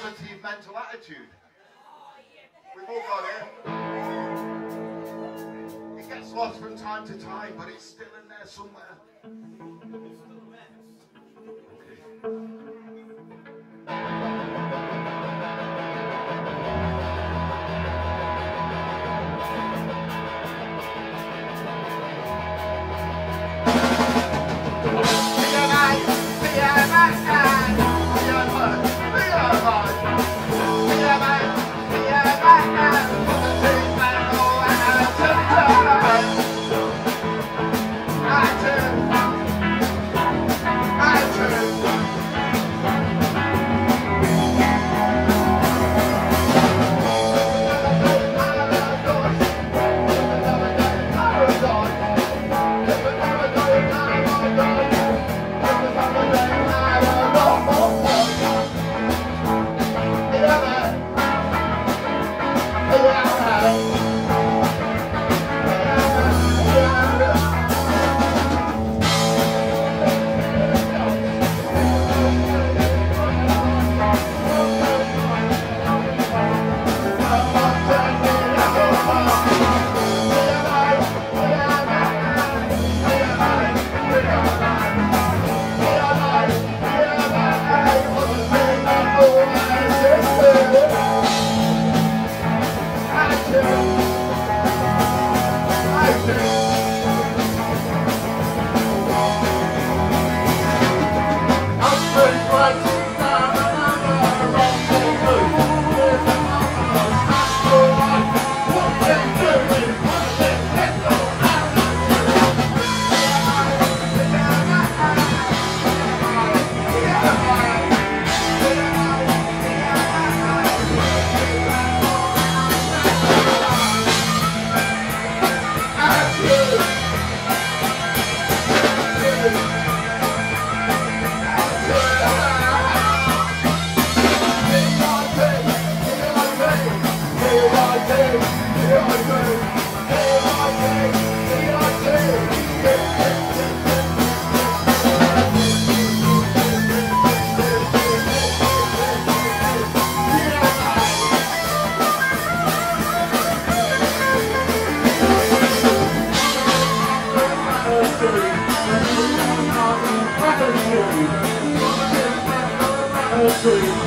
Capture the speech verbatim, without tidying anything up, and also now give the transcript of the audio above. positive mental attitude. We've all got it. It gets lost from time to time, but it's still in there somewhere. Thank you.